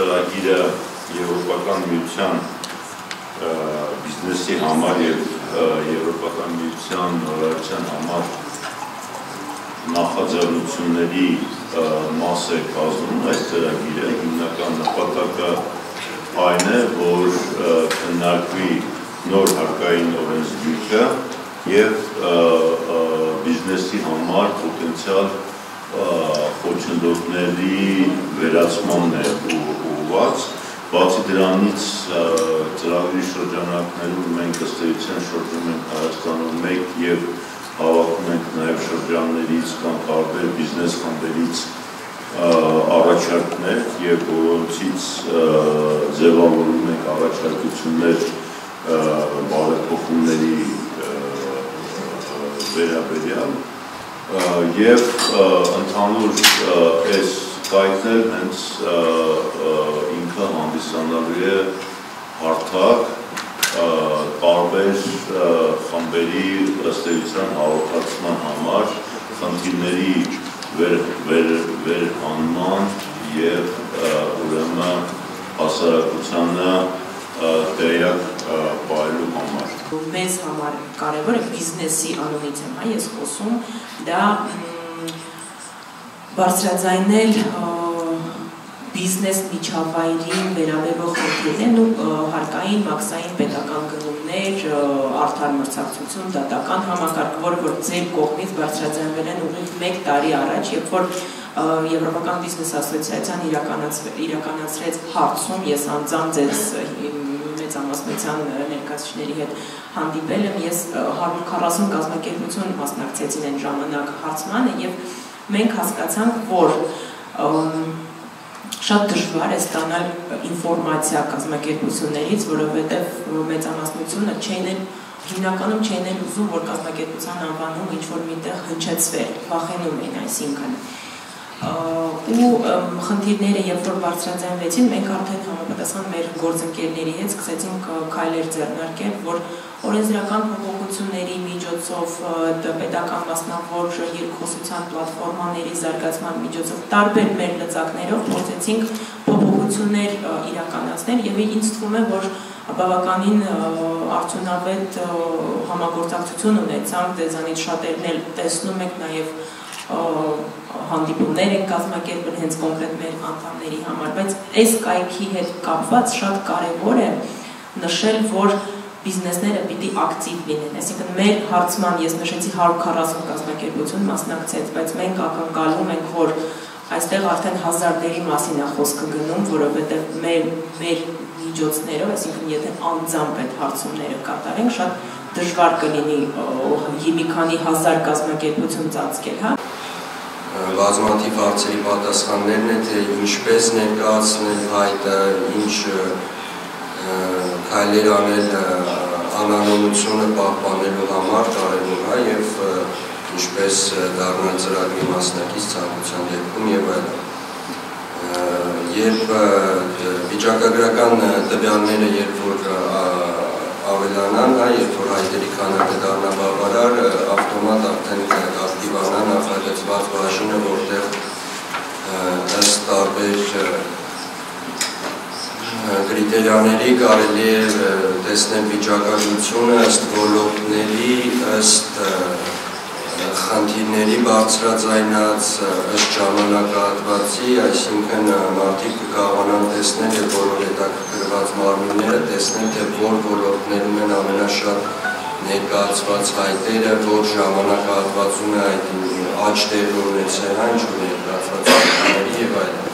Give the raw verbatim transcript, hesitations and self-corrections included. Ծրագիրը Եվրոպական միության բիզնեսի համար եւ Եվրոպական միության նորարարության համար նախաձեռնությունների մաս է կազմում այս ծրագիրը հիմնական նպատակը այն է, որ քննարկվի նոր հարկային օրենսգիրքը եւ բիզնեսի համար պոտենցիալ խոչընդոտների վերացմանն է ուղղված, բացի դրանից ծրագրի շրջանակներում մենք ըստ էության շրջում ենք Հայաստանում մեկ եւ հավաքում ենք նաեւ շրջաններից կամ տարբեր բիզնես խմբերից առաջարկներ եւ որոնցից ձևավորում ենք առաջարկություններ բարեփոխումների վերաբերյալ եւ ընդհանուր այս կայքն հենց ինքը հանդիսանալու է հարթակ տարբեր խմբերի ըստ էության հաղորդակցման համար խնդիրների վերանման եւ ուրեմն հասարակությանը տեղյակ պահելու համար։ Մեզ համար կարևոր է բիզնեսի անունից եմ, ես խոսում, դա բարձրաձայնել բիզնես միջավայրին վերաբերող խնդիրներն ու հարկային, մաքսային պետական գնումներ, արդար մրցակցություն, դատական համակարգ, որ ձեր կողմից բարձրաձայնվել են ուղիղ մեկ տարի առաջ, երբ որ Եվրոպական բիզնես ասոցիացիան իրականացրեց հարցում, ես անձամբ ձեզ մեծամասնության ներկայացուցիչների հետ հանդիպել եմ, ես հարյուր քառասուն կազմակերպություն մասնակցեցին այն ժամանակ հարցմանը եւ մենք հասկացանք, որ շատ դժվար է ստանալ ինֆորմացիա կազմակերպություններից, որովհետեւ մեծամասնությունը չեն հիմնականում չեն ուզում, որ կազմակերպության անվանում ինչ-որ միտեղ հնչեցվեր, վախենում են այսինքն ու խնդիրները երբ որ բարձրաձայնվեցին, մենք արդեն համապատասխան մեր գործընկերների հետ սկսեցինք քայլեր ձեռնարկել, որ օրենսդրական փոփոխությունների միջոցով, պետական մասնավոր երկխոսության պլատֆորմաների զարգացման միջոցով տարբեր մեր լծակներով փորձեցինք փոփոխություններ իրականացնել եւ ինձ թվում է, որ բավականին արդյունավետ համագործակցություն ունեցանք, դեզանից շատերն էլ տեսնում եք նաեւ հանդիպումներ են կազմակերպել հենց կոնկրետ մեր անդամների համար, բայց այս կայքի հետ կապված շատ կարևոր է նշել, որ բիզնեսները պիտի ակտիվ լինեն, այսինքն մեր հարցման ես նշեցի հարյուր քառասուն կազմակերպություն մասնակցեց, բայց մենք ակնկալում ենք, որ այստեղ արդեն հազարների մասին է խոսքը գնում, որովհետև մեր մեր միջոցներով, այսինքն եթե անձամբ այդ հարցումները կատարենք, շատ դժվար կլինի մի քանի հազար կազմակերպություն ծածկել, հա։ Բազմաթիվ հարցերի պատասխաններն է, թե ինչպես ներկայացնել հայտը, ինչ քայլեր անել անանունությունը պահպանելու համար կարևոր է եւ ինչպես դառնալ ծրագրի մասնակից ցանկության դեպքում եւ այլն։ Երբ վիճակագրական տվյալները երբ որ ավելանան, երբ որ հայտերի քանակը դառնա բավարար, ավտոմատ արդեն կակտիվանա նախագծված բաժինը, որտեղ ըստ տարբեր կրիտերիաների կարելի է տեսնել վիճակագրությունը ըստ ոլորտների, ըստ խնդիրների բարձրաձայնած ըստ ժամանակահատվածի, այսինքն մարդիկ կկարողանան տեսնել եւ բոլոր հետաքրքրված մարմինները տեսնել, թե որ ոլորտներում են ամենաշատ ներկայացված հայտերը, որ ժամանակահատվածում է այդ աճ տեղի ունեցել, այն ներկայացված հայտերը եւ այլն։